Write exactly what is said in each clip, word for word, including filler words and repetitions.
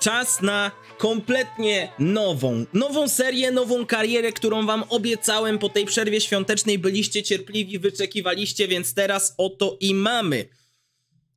Czas na kompletnie nową, nową serię, nową karierę, którą wam obiecałem po tej przerwie świątecznej. Byliście cierpliwi, wyczekiwaliście, więc teraz oto i mamy.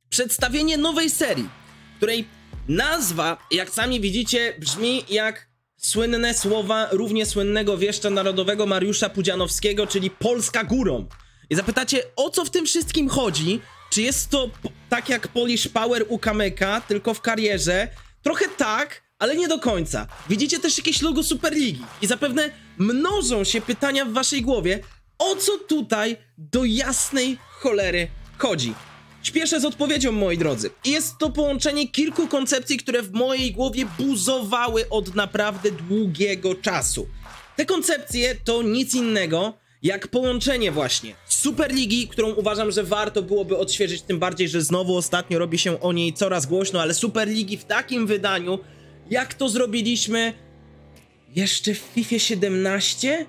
Przedstawienie nowej serii, której nazwa, jak sami widzicie, brzmi jak słynne słowa równie słynnego wieszcza narodowego Mariusza Pudzianowskiego, czyli Polska górą. I zapytacie, o co w tym wszystkim chodzi? Czy jest to tak jak Polish Power u Kameka, tylko w karierze? Trochę tak, ale nie do końca. Widzicie też jakieś logo Superligi i zapewne mnożą się pytania w waszej głowie, o co tutaj do jasnej cholery chodzi. Śpieszę z odpowiedzią, moi drodzy. Jest to połączenie kilku koncepcji, które w mojej głowie buzowały od naprawdę długiego czasu. Te koncepcje to nic innego jak połączenie właśnie Superligi, którą uważam, że warto byłoby odświeżyć, tym bardziej, że znowu ostatnio robi się o niej coraz głośno, ale Superligi w takim wydaniu, jak to zrobiliśmy jeszcze w FIFA siedemnaście?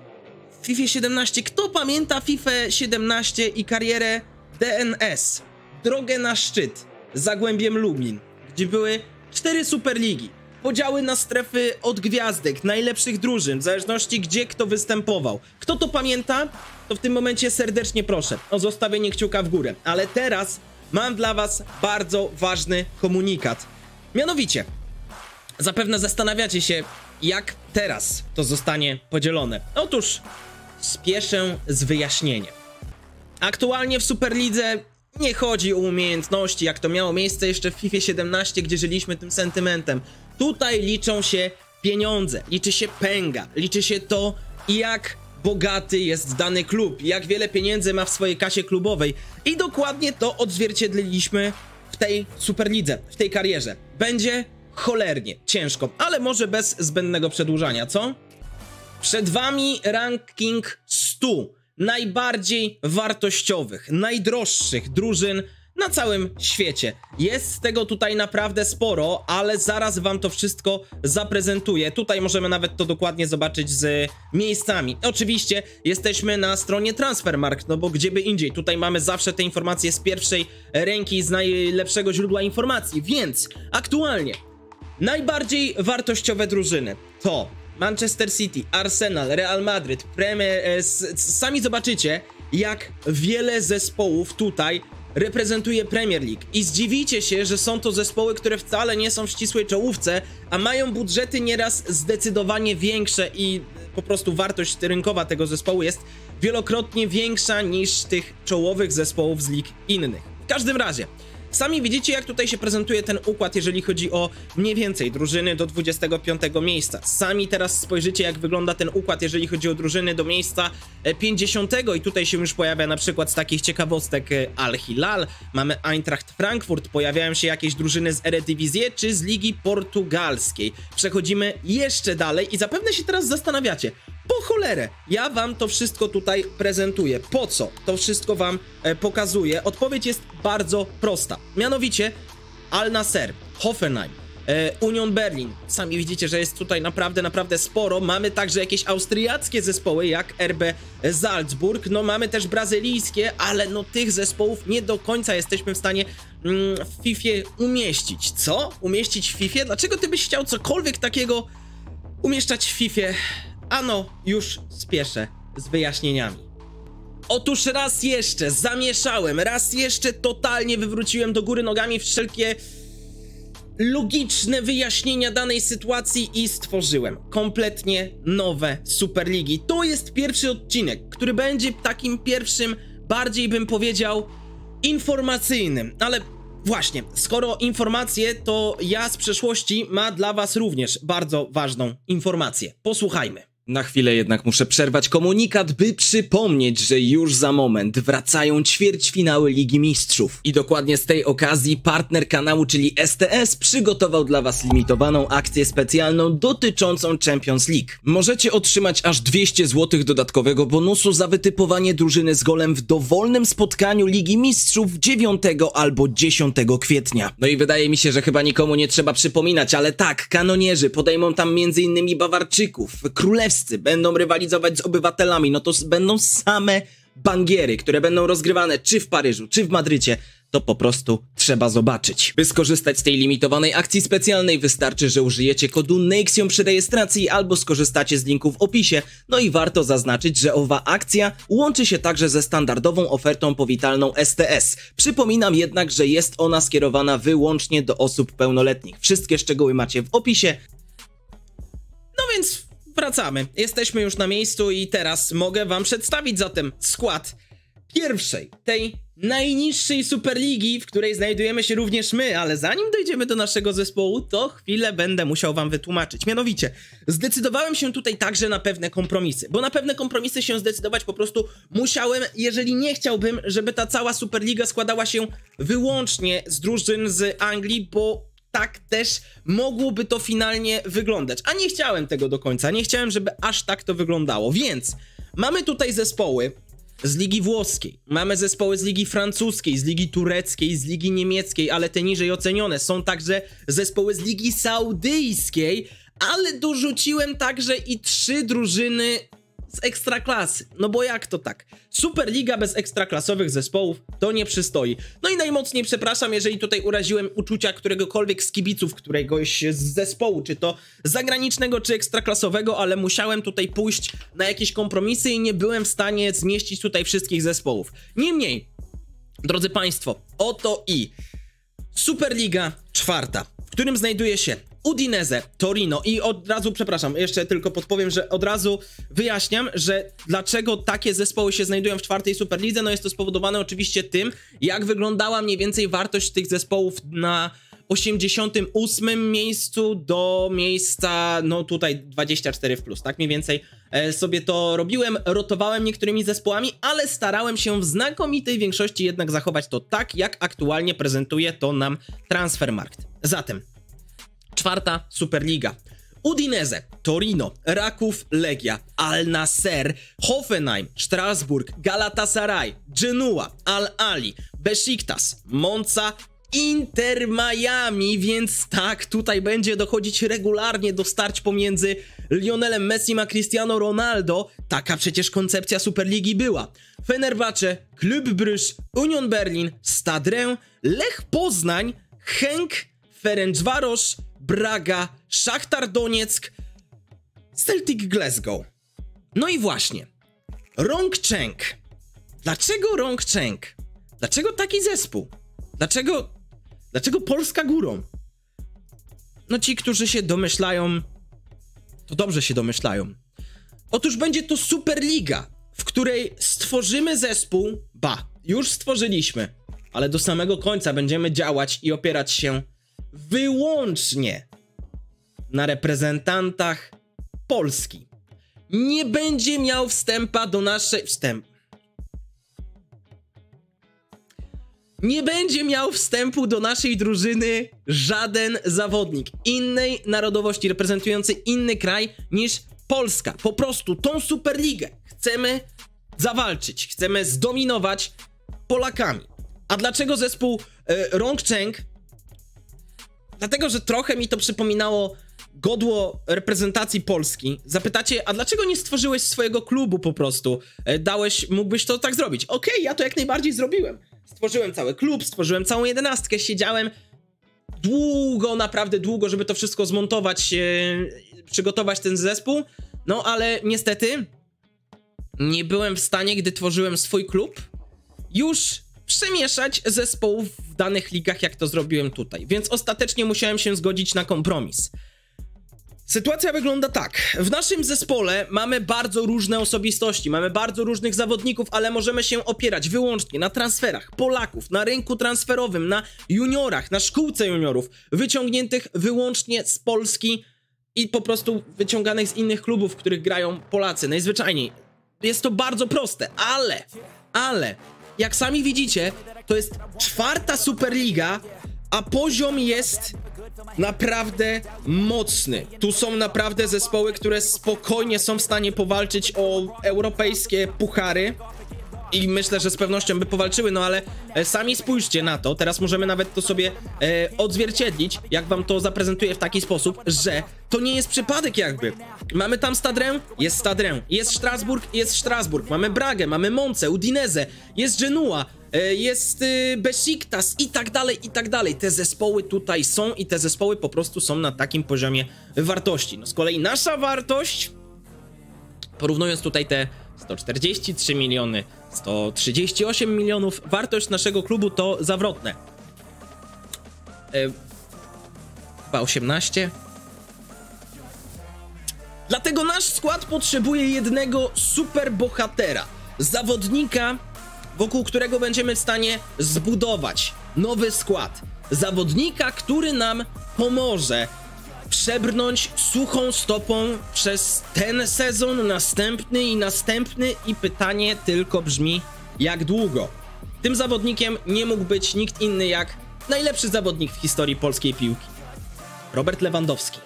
W FIFA siedemnaście, kto pamięta FIFA siedemnaście i karierę D N S? Drogę na szczyt Zagłębiem Lublin, gdzie były cztery Superligi, podziały na strefy od gwiazdek, najlepszych drużyn, w zależności gdzie kto występował. Kto to pamięta, to w tym momencie serdecznie proszę o zostawienie kciuka w górę. Ale teraz mam dla was bardzo ważny komunikat. Mianowicie, zapewne zastanawiacie się, jak teraz to zostanie podzielone. Otóż spieszę z wyjaśnieniem. Aktualnie w Superlidze nie chodzi o umiejętności, jak to miało miejsce jeszcze w FIFA siedemnaście, gdzie żyliśmy tym sentymentem. Tutaj liczą się pieniądze, liczy się pęga, liczy się to, jak bogaty jest dany klub, jak wiele pieniędzy ma w swojej kasie klubowej. I dokładnie to odzwierciedliliśmy w tej Superlidze, w tej karierze. Będzie cholernie ciężko, ale może bez zbędnego przedłużania, co? Przed wami ranking stu najbardziej wartościowych, najdroższych drużyn na całym świecie. Jest tego tutaj naprawdę sporo, ale zaraz wam to wszystko zaprezentuję. Tutaj możemy nawet to dokładnie zobaczyć z miejscami. Oczywiście jesteśmy na stronie Transfermarkt, no bo gdzie by indziej. Tutaj mamy zawsze te informacje z pierwszej ręki, z najlepszego źródła informacji. Więc aktualnie najbardziej wartościowe drużyny to Manchester City, Arsenal, Real Madrid, Premier... Sami zobaczycie, jak wiele zespołów tutaj reprezentuje Premier League i zdziwicie się, że są to zespoły, które wcale nie są w ścisłej czołówce, a mają budżety nieraz zdecydowanie większe i po prostu wartość rynkowa tego zespołu jest wielokrotnie większa niż tych czołowych zespołów z lig innych. W każdym razie, sami widzicie, jak tutaj się prezentuje ten układ, jeżeli chodzi o mniej więcej drużyny do dwudziestego piątego miejsca. Sami teraz spojrzycie, jak wygląda ten układ, jeżeli chodzi o drużyny do miejsca pięćdziesiątego i tutaj się już pojawia na przykład z takich ciekawostek Al-Hilal, mamy Eintracht Frankfurt, pojawiają się jakieś drużyny z Eredivisie czy z Ligi Portugalskiej. Przechodzimy jeszcze dalej i zapewne się teraz zastanawiacie, po cholerę ja wam to wszystko tutaj prezentuję. Po co to wszystko wam e, pokazuję? Odpowiedź jest bardzo prosta. Mianowicie Al Nassr, Hoffenheim, e, Union Berlin. Sami widzicie, że jest tutaj naprawdę, naprawdę sporo. Mamy także jakieś austriackie zespoły jak R B Salzburg. No mamy też brazylijskie, ale no tych zespołów nie do końca jesteśmy w stanie mm, w FIFA umieścić. Co? Umieścić w FIFA? Dlaczego ty byś chciał cokolwiek takiego umieszczać w FIFA? Ano, już spieszę z wyjaśnieniami. Otóż raz jeszcze zamieszałem, raz jeszcze totalnie wywróciłem do góry nogami wszelkie logiczne wyjaśnienia danej sytuacji i stworzyłem kompletnie nowe Superligi. To jest pierwszy odcinek, który będzie takim pierwszym, bardziej bym powiedział, informacyjnym, ale właśnie, skoro informacje, to ja z przeszłości ma dla was również bardzo ważną informację. Posłuchajmy. Na chwilę jednak muszę przerwać komunikat, by przypomnieć, że już za moment wracają ćwierćfinały Ligi Mistrzów. I dokładnie z tej okazji partner kanału, czyli S T S, przygotował dla was limitowaną akcję specjalną dotyczącą Champions League. Możecie otrzymać aż dwieście złotych dodatkowego bonusu za wytypowanie drużyny z golem w dowolnym spotkaniu Ligi Mistrzów dziewiątego albo dziesiątego kwietnia. No i wydaje mi się, że chyba nikomu nie trzeba przypominać, ale tak, kanonierzy podejmą tam między innymi Bawarczyków, królewskich, będą rywalizować z obywatelami, no to będą same bangiery, które będą rozgrywane czy w Paryżu, czy w Madrycie. to po prostu trzeba zobaczyć. By skorzystać z tej limitowanej akcji specjalnej wystarczy, że użyjecie kodu NEXION przy rejestracji albo skorzystacie z linku w opisie. No i warto zaznaczyć, że owa akcja łączy się także ze standardową ofertą powitalną S T S. Przypominam jednak, że jest ona skierowana wyłącznie do osób pełnoletnich. Wszystkie szczegóły macie w opisie. No więc wracamy. Jesteśmy już na miejscu i teraz mogę wam przedstawić zatem skład pierwszej, tej najniższej Superligi, w której znajdujemy się również my, ale zanim dojdziemy do naszego zespołu, to chwilę będę musiał wam wytłumaczyć. Mianowicie, zdecydowałem się tutaj także na pewne kompromisy, bo na pewne kompromisy się zdecydować po prostu musiałem, jeżeli nie chciałbym, żeby ta cała Superliga składała się wyłącznie z drużyn z Anglii, bo tak też mogłoby to finalnie wyglądać. A nie chciałem tego do końca, nie chciałem, żeby aż tak to wyglądało, więc mamy tutaj zespoły z Ligi Włoskiej, mamy zespoły z Ligi Francuskiej, z Ligi Tureckiej, z Ligi Niemieckiej, ale te niżej ocenione. Są także zespoły z Ligi Saudyjskiej, ale dorzuciłem także i trzy drużyny z ekstraklasy. No bo jak to tak? Superliga bez ekstraklasowych zespołów to nie przystoi. No i najmocniej przepraszam, jeżeli tutaj uraziłem uczucia któregokolwiek z kibiców, któregoś z zespołu, czy to zagranicznego, czy ekstraklasowego, ale musiałem tutaj pójść na jakieś kompromisy i nie byłem w stanie zmieścić tutaj wszystkich zespołów. Niemniej, drodzy państwo, oto i Superliga czwarta, w którym znajduje się Udinese, Torino i od razu, przepraszam, jeszcze tylko podpowiem, że od razu wyjaśniam, że dlaczego takie zespoły się znajdują w czwartej Superlidze. No jest to spowodowane oczywiście tym, jak wyglądała mniej więcej wartość tych zespołów na osiemdziesiątym ósmym miejscu do miejsca, no tutaj dwadzieścia cztery w plus, tak mniej więcej sobie to robiłem, rotowałem niektórymi zespołami, ale starałem się w znakomitej większości jednak zachować to tak, jak aktualnie prezentuje to nam Transfermarkt. Zatem czwarta Superliga. Udinese, Torino, Raków, Legia, Al Nassr, Hoffenheim, Strasburg, Galatasaray, Genua, Al-Ali, Besiktas, Monza, Inter Miami, więc tak, tutaj będzie dochodzić regularnie do starć pomiędzy Lionelem Messim a Cristiano Ronaldo. Taka przecież koncepcja Superligi była. Fenerbahce, Klub Bruges, Union Berlin, Stadrę, Lech Poznań, Henk, Ferencvaros, Braga, Szachtar Donieck, Celtic Glasgow. No i właśnie, Rongcheng. Dlaczego Rongcheng? Dlaczego taki zespół? Dlaczego, dlaczego Polska górą? No ci, którzy się domyślają, to dobrze się domyślają. Otóż będzie to Superliga, w której stworzymy zespół, ba, już stworzyliśmy, ale do samego końca będziemy działać i opierać się wyłącznie na reprezentantach Polski. Nie będzie miał wstępa do naszej... Wstęp. Nie będzie miał wstępu do naszej drużyny żaden zawodnik innej narodowości, reprezentujący inny kraj niż Polska. Po prostu tą Superligę chcemy zawalczyć, chcemy zdominować Polakami. A dlaczego zespół e, Rongcheng? Dlatego, że trochę mi to przypominało godło reprezentacji Polski. Zapytacie, a dlaczego nie stworzyłeś swojego klubu po prostu? Dałeś, mógłbyś to tak zrobić. Okej, ja to jak najbardziej zrobiłem. Stworzyłem cały klub, stworzyłem całą jedenastkę, siedziałem długo, naprawdę długo, żeby to wszystko zmontować, yy, przygotować ten zespół. No ale niestety nie byłem w stanie, gdy tworzyłem swój klub, już przemieszać zespołów w danych ligach, jak to zrobiłem tutaj. Więc ostatecznie musiałem się zgodzić na kompromis. Sytuacja wygląda tak. W naszym zespole mamy bardzo różne osobistości, mamy bardzo różnych zawodników, ale możemy się opierać wyłącznie na transferach Polaków, na rynku transferowym, na juniorach, na szkółce juniorów, wyciągniętych wyłącznie z Polski i po prostu wyciąganych z innych klubów, w których grają Polacy, najzwyczajniej. Jest to bardzo proste, ale, ale, jak sami widzicie, to jest czwarta Superliga, a poziom jest naprawdę mocny. Tu są naprawdę zespoły, które spokojnie są w stanie powalczyć o europejskie puchary i myślę, że z pewnością by powalczyły, no ale sami spójrzcie na to. Teraz możemy nawet to sobie e, odzwierciedlić, jak wam to zaprezentuję w taki sposób, że to nie jest przypadek jakby. Mamy tam Stadrę, jest Stadrę, jest Strasburg, jest Strasburg, mamy Bragę, mamy Monce, Udinese, jest Genua, jest Besiktas i tak dalej, i tak dalej. Te zespoły tutaj są i te zespoły po prostu są na takim poziomie wartości. No z kolei nasza wartość, porównując tutaj te sto czterdzieści trzy miliony, sto trzydzieści osiem milionów, wartość naszego klubu to zawrotne. Chyba osiemnaście. Dlatego nasz skład potrzebuje jednego superbohatera, zawodnika, wokół którego będziemy w stanie zbudować nowy skład. Zawodnika, który nam pomoże przebrnąć suchą stopą przez ten sezon, następny i następny, i pytanie tylko brzmi, jak długo. Tym zawodnikiem nie mógł być nikt inny jak najlepszy zawodnik w historii polskiej piłki, Robert Lewandowski.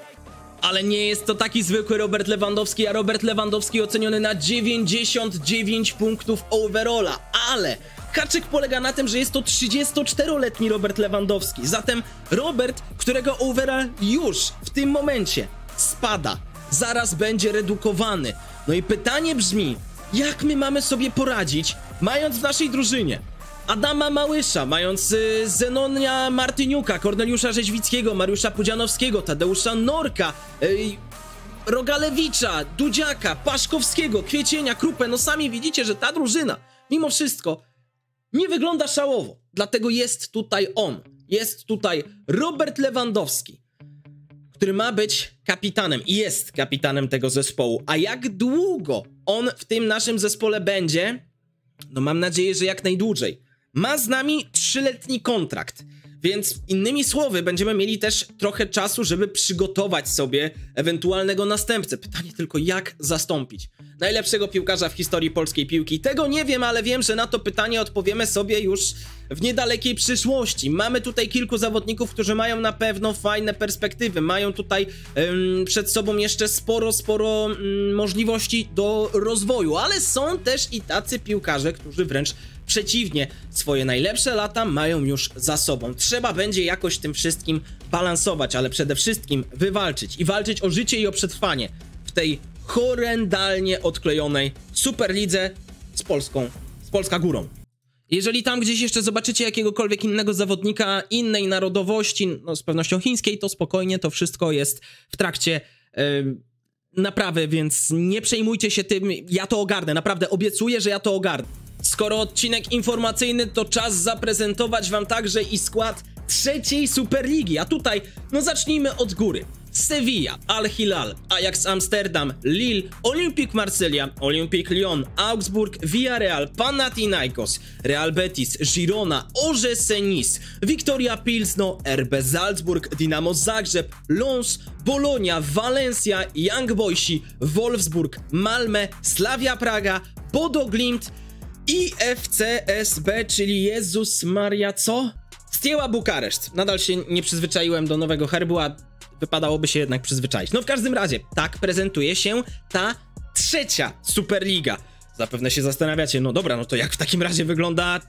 Ale nie jest to taki zwykły Robert Lewandowski, a Robert Lewandowski oceniony na dziewięćdziesiąt dziewięć punktów overalla. Ale haczyk polega na tym, że jest to trzydziestoczteroletni Robert Lewandowski. Zatem Robert, którego overall już w tym momencie spada, zaraz będzie redukowany. No i pytanie brzmi, jak my mamy sobie poradzić, mając w naszej drużynie Adama Małysza, mając Zenonia Martyniuka, Korneliusza Rzeźwickiego, Mariusza Pudzianowskiego, Tadeusza Norka, Rogalewicza, Dudziaka, Paszkowskiego, Kwiecienia, Krupę. No sami widzicie, że ta drużyna mimo wszystko nie wygląda szałowo. Dlatego jest tutaj on, jest tutaj Robert Lewandowski, który ma być kapitanem i jest kapitanem tego zespołu. A jak długo on w tym naszym zespole będzie? No mam nadzieję, że jak najdłużej. Ma z nami trzyletni kontrakt, więc innymi słowy będziemy mieli też trochę czasu, żeby przygotować sobie ewentualnego następcę. Pytanie tylko, jak zastąpić najlepszego piłkarza w historii polskiej piłki. Tego nie wiem, ale wiem, że na to pytanie odpowiemy sobie już w niedalekiej przyszłości. Mamy tutaj kilku zawodników, którzy mają na pewno fajne perspektywy. Mają tutaj ym, przed sobą jeszcze sporo, sporo ym, możliwości do rozwoju, ale są też i tacy piłkarze, którzy wręcz przeciwnie, swoje najlepsze lata mają już za sobą. Trzeba będzie jakoś tym wszystkim balansować, ale przede wszystkim wywalczyć i walczyć o życie i o przetrwanie w tej horrendalnie odklejonej Superlidze z Polską, z Polska górą. Jeżeli tam gdzieś jeszcze zobaczycie jakiegokolwiek innego zawodnika innej narodowości, no z pewnością chińskiej, to spokojnie, to wszystko jest w trakcie Yy, naprawy, więc nie przejmujcie się tym, ja to ogarnę, naprawdę obiecuję, że ja to ogarnę. Skoro odcinek informacyjny, to czas zaprezentować wam także i skład trzeciej Superligi, a tutaj no zacznijmy od góry. Sevilla, Al-Hilal, Ajax Amsterdam, Lille, Olympique Marseille, Olympique Lyon, Augsburg, Villarreal, Panathinaikos, Real Betis, Girona, O G C Nice, Victoria Pilsno, R B Salzburg, Dynamo Zagrzeb, Lens, Bolonia, Valencia, Young Boysi, Wolfsburg, Malmö, Slavia Praga, Bodo Glimt i F C S B, czyli Jezus Maria, co? Steaua Bukareszt. Nadal się nie przyzwyczaiłem do nowego herbu, a wypadałoby się jednak przyzwyczaić. No w każdym razie, tak prezentuje się ta trzecia Superliga. Zapewne się zastanawiacie, no dobra, no to jak w takim razie wygląda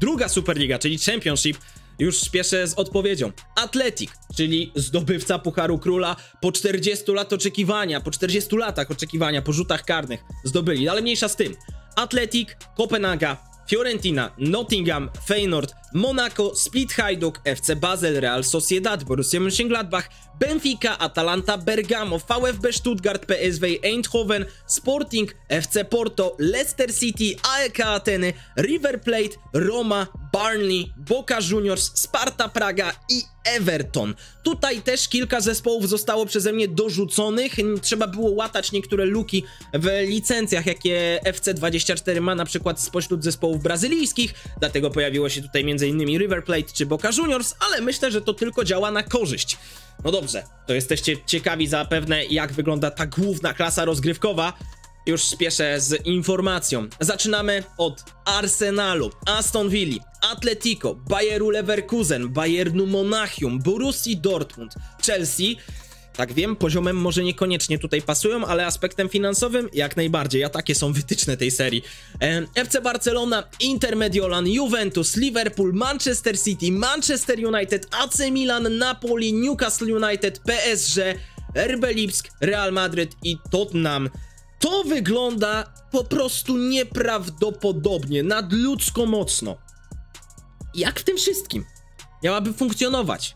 druga Superliga, czyli Championship? Już spieszę z odpowiedzią. Athletic, czyli zdobywca Pucharu Króla po czterdziestu latach oczekiwania, po czterdziestu latach oczekiwania, po rzutach karnych zdobyli, ale mniejsza z tym. Athletic, Kopenhaga, Fiorentina, Nottingham, Feyenoord, Monaco, Split Hajduk, F C Basel, Real Sociedad, Borussia Mönchengladbach, Benfica, Atalanta, Bergamo, VfB Stuttgart, P S V Eindhoven, Sporting, F C Porto, Leicester City, A E K Ateny, River Plate, Roma, Burnley, Boca Juniors, Sparta Praga i Everton. Tutaj też kilka zespołów zostało przeze mnie dorzuconych. Trzeba było łatać niektóre luki w licencjach, jakie F C dwadzieścia cztery ma na przykład spośród zespołów brazylijskich. Dlatego pojawiło się tutaj między innymi River Plate czy Boca Juniors, ale myślę, że to tylko działa na korzyść. No dobrze, to jesteście ciekawi zapewne, jak wygląda ta główna klasa rozgrywkowa. Już spieszę z informacją. Zaczynamy od Arsenalu, Aston Villa, Atletico, Bayeru Leverkusen, Bayernu Monachium, Borussii Dortmund, Chelsea. Tak wiem, poziomem może niekoniecznie tutaj pasują, ale aspektem finansowym jak najbardziej, a takie są wytyczne tej serii. F C Barcelona, Inter Mediolan, Juventus, Liverpool, Manchester City, Manchester United, A C Milan, Napoli, Newcastle United, P S G, R B Lipsk, Real Madrid i Tottenham. To wygląda po prostu nieprawdopodobnie, nadludzko mocno. jak w tym wszystkim miałaby funkcjonować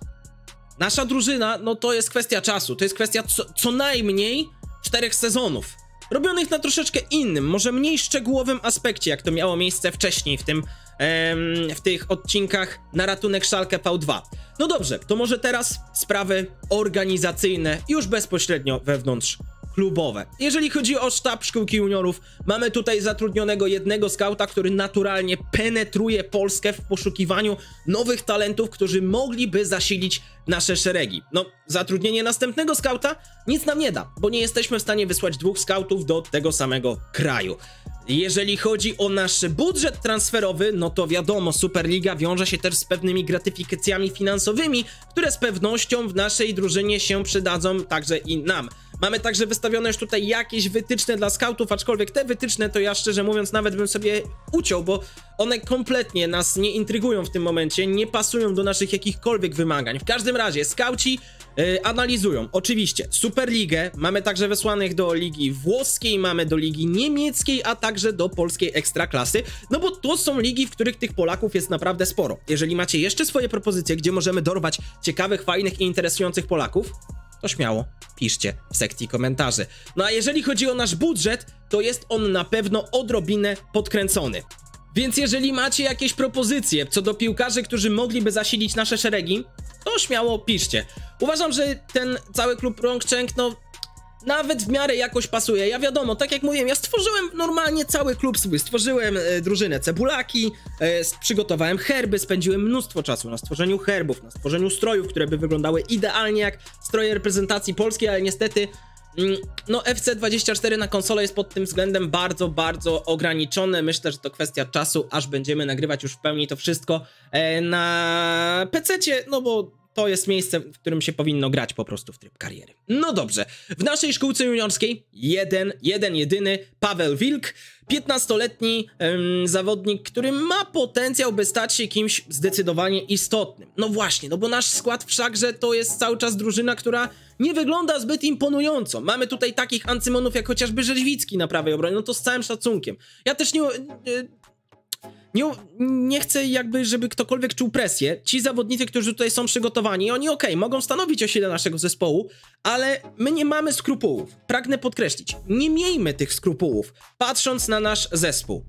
nasza drużyna? No to jest kwestia czasu, to jest kwestia co, co najmniej czterech sezonów, robionych na troszeczkę innym, może mniej szczegółowym aspekcie, jak to miało miejsce wcześniej w tym, em, w tych odcinkach na ratunek Schalke V dwa. No dobrze, to może teraz sprawy organizacyjne, już bezpośrednio wewnątrz klubowe. Jeżeli chodzi o sztab szkółki juniorów, mamy tutaj zatrudnionego jednego skauta, który naturalnie penetruje Polskę w poszukiwaniu nowych talentów, którzy mogliby zasilić nasze szeregi. No, zatrudnienie następnego skauta nic nam nie da, bo nie jesteśmy w stanie wysłać dwóch skautów do tego samego kraju. Jeżeli chodzi o nasz budżet transferowy, no to wiadomo, Superliga wiąże się też z pewnymi gratyfikacjami finansowymi, które z pewnością w naszej drużynie się przydadzą także i nam. Mamy także wystawione już tutaj jakieś wytyczne dla skautów, aczkolwiek te wytyczne to ja szczerze mówiąc nawet bym sobie uciął, bo one kompletnie nas nie intrygują w tym momencie, nie pasują do naszych jakichkolwiek wymagań. W każdym razie skauci yy, analizują oczywiście Superligę, mamy także wysłanych do Ligi Włoskiej, mamy do Ligi Niemieckiej, a także do polskiej Ekstraklasy, no bo to są ligi, w których tych Polaków jest naprawdę sporo. Jeżeli macie jeszcze swoje propozycje, gdzie możemy dorwać ciekawych, fajnych i interesujących Polaków, to śmiało piszcie w sekcji komentarzy. No a jeżeli chodzi o nasz budżet, to jest on na pewno odrobinę podkręcony. Więc jeżeli macie jakieś propozycje co do piłkarzy, którzy mogliby zasilić nasze szeregi, to śmiało piszcie. Uważam, że ten cały klub Rąk-Częk, no, nawet w miarę jakoś pasuje. Ja wiadomo, tak jak mówiłem, ja stworzyłem normalnie cały klub swój. Stworzyłem e, drużynę Cebulaki, e, przygotowałem herby, spędziłem mnóstwo czasu na stworzeniu herbów, na stworzeniu strojów, które by wyglądały idealnie jak stroje reprezentacji polskiej, ale niestety mm, no F C dwadzieścia cztery na konsolę jest pod tym względem bardzo, bardzo ograniczone. Myślę, że to kwestia czasu, aż będziemy nagrywać już w pełni to wszystko e, na pececie, no bo to jest miejsce, w którym się powinno grać po prostu w tryb kariery. No dobrze, w naszej szkółce juniorskiej jeden, jeden jedyny Paweł Wilk, piętnastoletni ym, zawodnik, który ma potencjał, by stać się kimś zdecydowanie istotnym. No właśnie, no bo nasz skład wszakże to jest cały czas drużyna, która nie wygląda zbyt imponująco. Mamy tutaj takich ancymonów jak chociażby Rzeźwicki na prawej obronie, no to z całym szacunkiem. Ja też nie... Yy, Nie, nie chcę jakby, żeby ktokolwiek czuł presję. Ci zawodnicy, którzy tutaj są przygotowani, oni okej, okay, mogą stanowić o sile naszego zespołu, ale my nie mamy skrupułów. Pragnę podkreślić, nie miejmy tych skrupułów, patrząc na nasz zespół.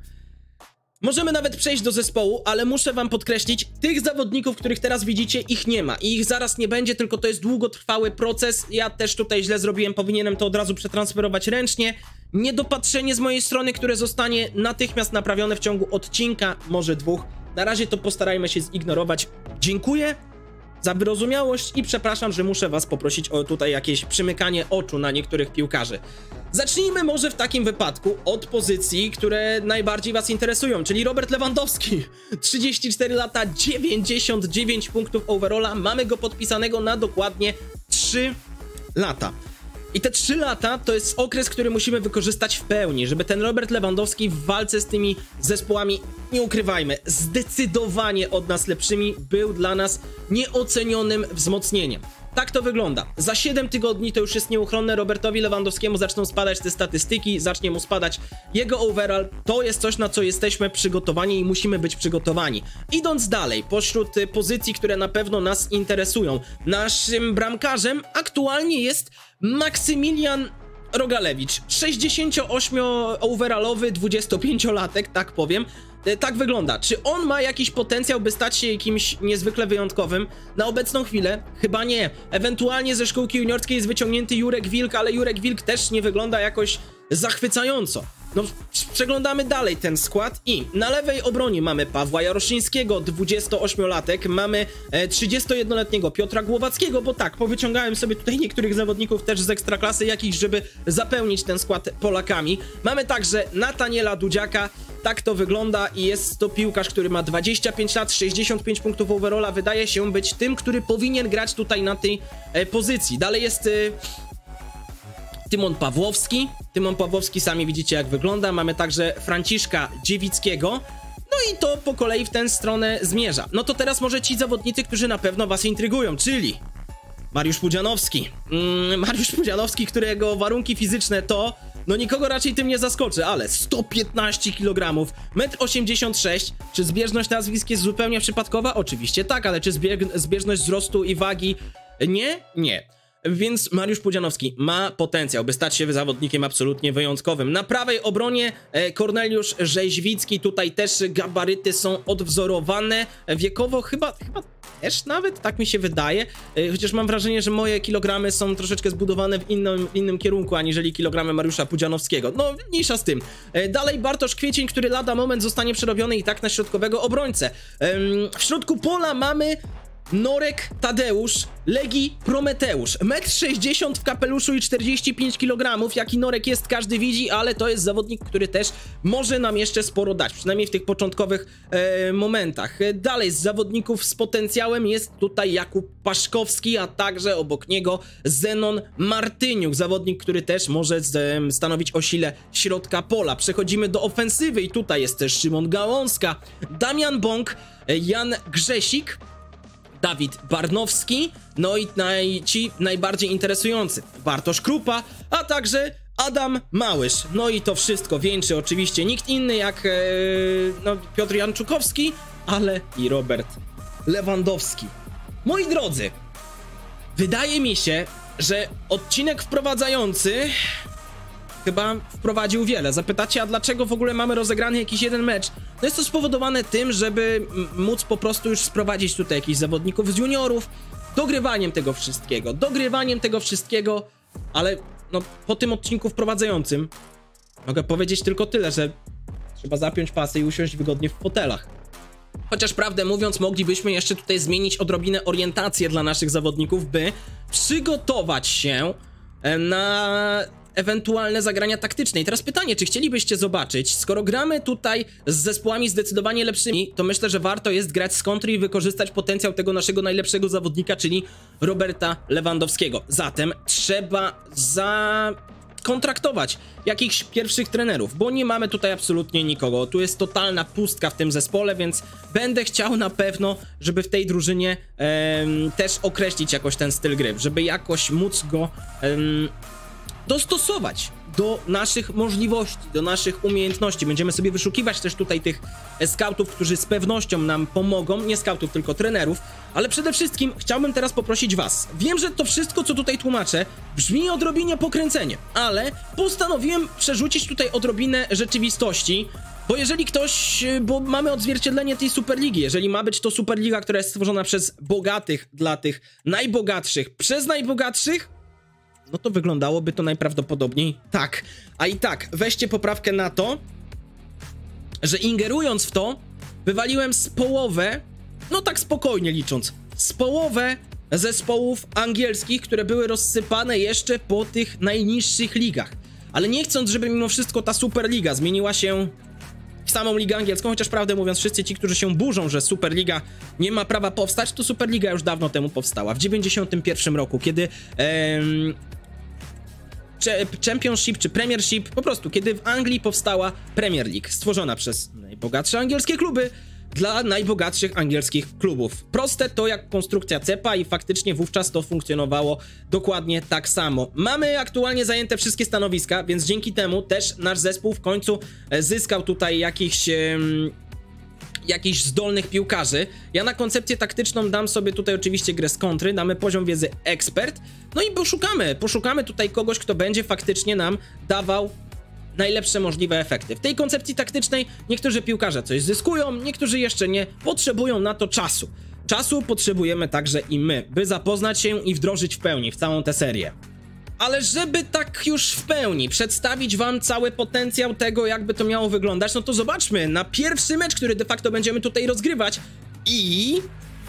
Możemy nawet przejść do zespołu, ale muszę wam podkreślić, tych zawodników, których teraz widzicie, ich nie ma i ich zaraz nie będzie, tylko to jest długotrwały proces. Ja też tutaj źle zrobiłem, powinienem to od razu przetransferować ręcznie. Niedopatrzenie z mojej strony, które zostanie natychmiast naprawione w ciągu odcinka, może dwóch. Na razie to postarajmy się zignorować. Dziękuję za wyrozumiałość i przepraszam, że muszę was poprosić o tutaj jakieś przymykanie oczu na niektórych piłkarzy. Zacznijmy może w takim wypadku od pozycji, które najbardziej was interesują, czyli Robert Lewandowski. trzydzieści cztery lata, dziewięćdziesiąt dziewięć punktów overalla. Mamy go podpisanego na dokładnie trzy lata. I te trzy lata to jest okres, który musimy wykorzystać w pełni, żeby ten Robert Lewandowski w walce z tymi zespołami, nie ukrywajmy, zdecydowanie od nas lepszymi, był dla nas nieocenionym wzmocnieniem. Tak to wygląda. Za siedem tygodni to już jest nieuchronne, Robertowi Lewandowskiemu zaczną spadać te statystyki, zacznie mu spadać jego overall. To jest coś, na co jesteśmy przygotowani i musimy być przygotowani. Idąc dalej, pośród pozycji, które na pewno nas interesują, naszym bramkarzem aktualnie jest Maksymilian Rogalewicz, sześćdziesięcioośmioverallowy dwudziestopięciolatek, tak powiem. Tak wygląda. Czy on ma jakiś potencjał, by stać się kimś niezwykle wyjątkowym? Na obecną chwilę chyba nie. Ewentualnie ze szkółki juniorskiej jest wyciągnięty Jurek Wilk, ale Jurek Wilk też nie wygląda jakoś zachwycająco. No, przeglądamy dalej ten skład i na lewej obronie mamy Pawła Jaroszyńskiego, dwudziestoośmiolatek, mamy trzydziestojednoletniego Piotra Głowackiego, bo tak, powyciągałem sobie tutaj niektórych zawodników też z Ekstraklasy jakichś, żeby zapełnić ten skład Polakami. Mamy także Nataniela Dudziaka, tak to wygląda i jest to piłkarz, który ma dwadzieścia pięć lat, sześćdziesiąt pięć punktów overalla, wydaje się być tym, który powinien grać tutaj na tej pozycji. Dalej jest... Tymon Pawłowski, Tymon Pawłowski, sami widzicie jak wygląda, mamy także Franciszka Dziewickiego, no i to po kolei w tę stronę zmierza. No to teraz może ci zawodnicy, którzy na pewno was intrygują, czyli Mariusz Pudzianowski, mm, Mariusz Pudzianowski, którego warunki fizyczne to No nikogo raczej tym nie zaskoczy, ale sto piętnaście kilogramów, metr osiemdziesiąt sześć. Czy zbieżność nazwisk jest zupełnie przypadkowa? Oczywiście tak, ale czy zbieg- zbieżność wzrostu i wagi? Nie, nie. Więc Mariusz Pudzianowski ma potencjał, by stać się zawodnikiem absolutnie wyjątkowym. Na prawej obronie Korneliusz Rzeźwicki, tutaj też gabaryty są odwzorowane. Wiekowo chyba, chyba też nawet, tak mi się wydaje. Chociaż mam wrażenie, że moje kilogramy są troszeczkę zbudowane w innym, innym kierunku, aniżeli kilogramy Mariusza Pudzianowskiego. No, mniejsza z tym. Dalej Bartosz Kwiecień, który lada moment zostanie przerobiony i tak na środkowego obrońcę. W środku pola mamy... Norek Tadeusz, Legii Prometeusz, metr sześćdziesiąt w kapeluszu i czterdzieści pięć kilogramów, jaki Norek jest każdy widzi, ale to jest zawodnik, który też może nam jeszcze sporo dać, przynajmniej w tych początkowych e, momentach. Dalej z zawodników z potencjałem jest tutaj Jakub Paszkowski, a także obok niego Zenon Martyniuk, zawodnik, który też może z, e, stanowić o sile środka pola. Przechodzimy do ofensywy i tutaj jest też Szymon Gałązka, Damian Bąk, Jan Grzesik, Dawid Barnowski, no i naj, ci najbardziej interesujący Bartosz Krupa, a także Adam Małysz. No i to wszystko wieńczy oczywiście nikt inny jak e, no, Piotr Janczukowski, ale i Robert Lewandowski. Moi drodzy, wydaje mi się, że odcinek wprowadzający chyba wprowadził wiele. Zapytacie, a dlaczego w ogóle mamy rozegrany jakiś jeden mecz? No jest to spowodowane tym, żeby móc po prostu już sprowadzić tutaj jakichś zawodników z juniorów, dogrywaniem tego wszystkiego, dogrywaniem tego wszystkiego, ale no po tym odcinku wprowadzającym mogę powiedzieć tylko tyle, że trzeba zapiąć pasy i usiąść wygodnie w fotelach. Chociaż prawdę mówiąc, moglibyśmy jeszcze tutaj zmienić odrobinę orientację dla naszych zawodników, by przygotować się na... ewentualne zagrania taktyczne. I teraz pytanie, czy chcielibyście zobaczyć, skoro gramy tutaj z zespołami zdecydowanie lepszymi, to myślę, że warto jest grać z kontry i wykorzystać potencjał tego naszego najlepszego zawodnika, czyli Roberta Lewandowskiego. Zatem trzeba zakontraktować jakichś pierwszych trenerów, bo nie mamy tutaj absolutnie nikogo. Tu jest totalna pustka w tym zespole, więc będę chciał na pewno, żeby w tej drużynie em, też określić jakoś ten styl gry, żeby jakoś móc go... Em, dostosować do naszych możliwości, do naszych umiejętności. Będziemy sobie wyszukiwać też tutaj tych skautów, którzy z pewnością nam pomogą. Nie skautów, tylko trenerów. Ale przede wszystkim chciałbym teraz poprosić was. Wiem, że to wszystko, co tutaj tłumaczę, brzmi odrobinie pokręcenie, ale postanowiłem przerzucić tutaj odrobinę rzeczywistości. Bo jeżeli ktoś, bo mamy odzwierciedlenie tej Superligi, jeżeli ma być to Superliga, która jest stworzona przez bogatych dla tych najbogatszych, przez najbogatszych, no to wyglądałoby to najprawdopodobniej tak. A i tak, weźcie poprawkę na to, że ingerując w to, wywaliłem z połowę, no tak spokojnie licząc, z połowę zespołów angielskich, które były rozsypane jeszcze po tych najniższych ligach. Ale nie chcąc, żeby mimo wszystko ta Superliga zmieniła się w samą ligę angielską, chociaż prawdę mówiąc wszyscy ci, którzy się burzą, że Superliga nie ma prawa powstać, to Superliga już dawno temu powstała. W dziewięćdziesiątym pierwszym roku, kiedy... Em... Championship czy Premiership, po prostu kiedy w Anglii powstała Premier League, stworzona przez najbogatsze angielskie kluby dla najbogatszych angielskich klubów. Proste to jak konstrukcja cepa i faktycznie wówczas to funkcjonowało dokładnie tak samo. Mamy aktualnie zajęte wszystkie stanowiska, więc dzięki temu też nasz zespół w końcu zyskał tutaj jakichś... Um, jakichś zdolnych piłkarzy. Ja na koncepcję taktyczną dam sobie tutaj oczywiście grę z kontry, damy poziom wiedzy ekspert, no i poszukamy, poszukamy tutaj kogoś, kto będzie faktycznie nam dawał najlepsze możliwe efekty. W tej koncepcji taktycznej niektórzy piłkarze coś zyskują, niektórzy jeszcze nie, potrzebują na to czasu. Czasu potrzebujemy także i my, by zapoznać się i wdrożyć w pełni w całą tę serię. Ale żeby tak już w pełni przedstawić wam cały potencjał tego, jakby to miało wyglądać, no to zobaczmy na pierwszy mecz, który de facto będziemy tutaj rozgrywać i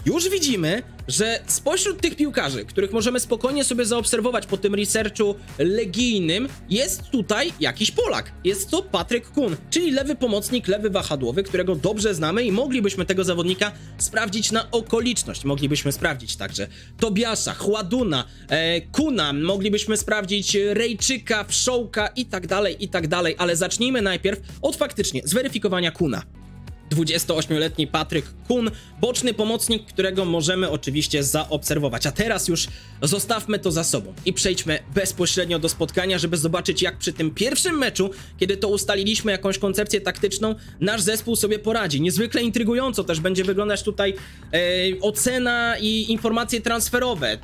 już widzimy, że spośród tych piłkarzy, których możemy spokojnie sobie zaobserwować po tym researchu legijnym, jest tutaj jakiś Polak. Jest to Patryk Kun, czyli lewy pomocnik, lewy wahadłowy, którego dobrze znamy i moglibyśmy tego zawodnika sprawdzić na okoliczność. Moglibyśmy sprawdzić także Tobiasza, Chładuna, e, Kuna, moglibyśmy sprawdzić Rejczyka, Wszołka i tak dalej, i tak dalej, ale zacznijmy najpierw od faktycznie zweryfikowania Kuna. dwudziestoośmioletni Patryk Kun, boczny pomocnik, którego możemy oczywiście zaobserwować. A teraz już zostawmy to za sobą i przejdźmy bezpośrednio do spotkania, żeby zobaczyć, jak przy tym pierwszym meczu, kiedy to ustaliliśmy jakąś koncepcję taktyczną, nasz zespół sobie poradzi. Niezwykle intrygująco też będzie wyglądać tutaj e, ocena i informacje transferowe. E,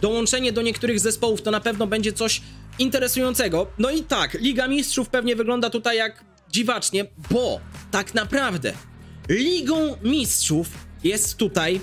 dołączenie do niektórych zespołów to na pewno będzie coś interesującego. No i tak, Liga Mistrzów pewnie wygląda tutaj jak dziwacznie, bo tak naprawdę Ligą Mistrzów jest tutaj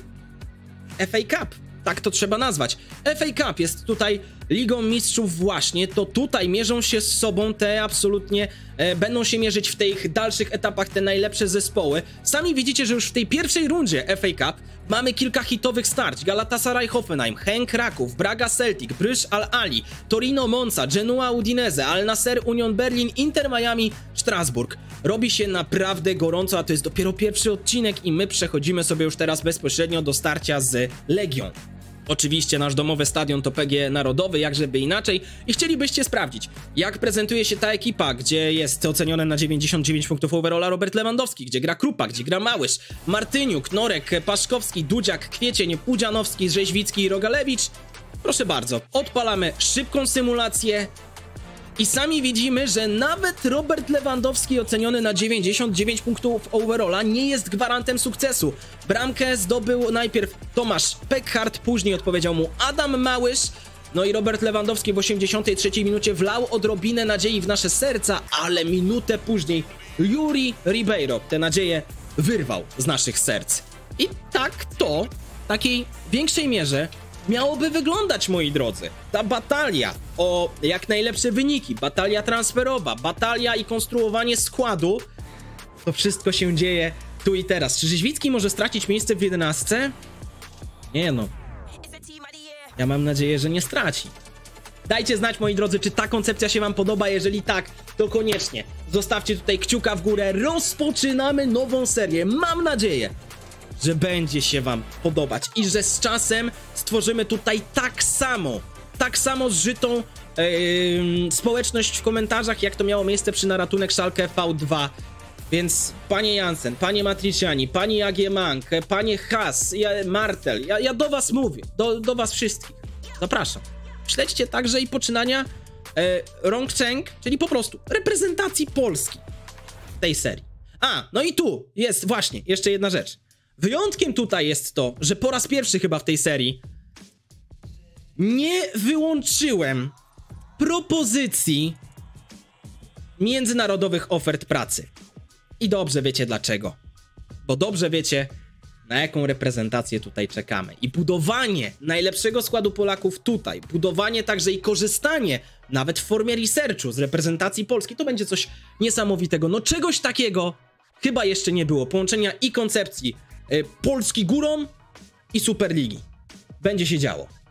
F A Cup. Tak to trzeba nazwać. F A Cup jest tutaj Ligą Mistrzów właśnie, to tutaj mierzą się z sobą te absolutnie, e, będą się mierzyć w tych dalszych etapach te najlepsze zespoły. Sami widzicie, że już w tej pierwszej rundzie F A Cup mamy kilka hitowych starć. Galatasaray Hoffenheim, Henk Kraków, Braga Celtic, Bryż Al-Ali, Torino Monza, Genoa Udinese, Al Nassr Union Berlin, Inter Miami, Strasburg. Robi się naprawdę gorąco, a to jest dopiero pierwszy odcinek i my przechodzimy sobie już teraz bezpośrednio do starcia z Legią. Oczywiście nasz domowy stadion to P G Narodowy, jak żeby inaczej, i chcielibyście sprawdzić, jak prezentuje się ta ekipa, gdzie jest ocenione na dziewięćdziesiąt dziewięć punktów overalla Robert Lewandowski, gdzie gra Krupa, gdzie gra Małysz, Martyniuk, Norek, Paszkowski, Dudziak, Kwiecień, Pudzianowski, Rzeźwicki i Rogalewicz. Proszę bardzo, odpalamy szybką symulację i sami widzimy, że nawet Robert Lewandowski oceniony na dziewięćdziesiąt dziewięć punktów overalla nie jest gwarantem sukcesu. Bramkę zdobył najpierw Tomasz Peckhardt, później odpowiedział mu Adam Małysz. No i Robert Lewandowski w osiemdziesiątej trzeciej minucie wlał odrobinę nadziei w nasze serca, ale minutę później Yuri Ribeiro tę nadzieję wyrwał z naszych serc. I tak to w takiej większej mierze miałoby wyglądać, moi drodzy, ta batalia o jak najlepsze wyniki, batalia transferowa, batalia i konstruowanie składu. To wszystko się dzieje tu i teraz. Czy Rzeźwicki może stracić miejsce w jedenastce? Nie no. Ja mam nadzieję, że nie straci. Dajcie znać, moi drodzy, czy ta koncepcja się wam podoba. Jeżeli tak, to koniecznie zostawcie tutaj kciuka w górę. Rozpoczynamy nową serię. Mam nadzieję, że będzie się wam podobać i że z czasem stworzymy tutaj tak samo, tak samo zżytą yy, społeczność w komentarzach, jak to miało miejsce przy Na Ratunek Schalke V dwa. Więc panie Jansen, panie Matriciani, panie Agiemank, panie Has, ja, Martel, ja, ja do was mówię, do, do was wszystkich. Zapraszam. Śledźcie także i poczynania yy, Rong Cheng, czyli po prostu reprezentacji Polski w tej serii. A, no i tu jest właśnie jeszcze jedna rzecz. Wyjątkiem tutaj jest to, że po raz pierwszy chyba w tej serii nie wyłączyłem propozycji międzynarodowych ofert pracy. I dobrze wiecie dlaczego. Bo dobrze wiecie, na jaką reprezentację tutaj czekamy. I budowanie najlepszego składu Polaków tutaj, budowanie także i korzystanie nawet w formie researchu z reprezentacji Polski, to będzie coś niesamowitego. No czegoś takiego chyba jeszcze nie było. Połączenia i koncepcji Polski górą i Superligi. Będzie się działo.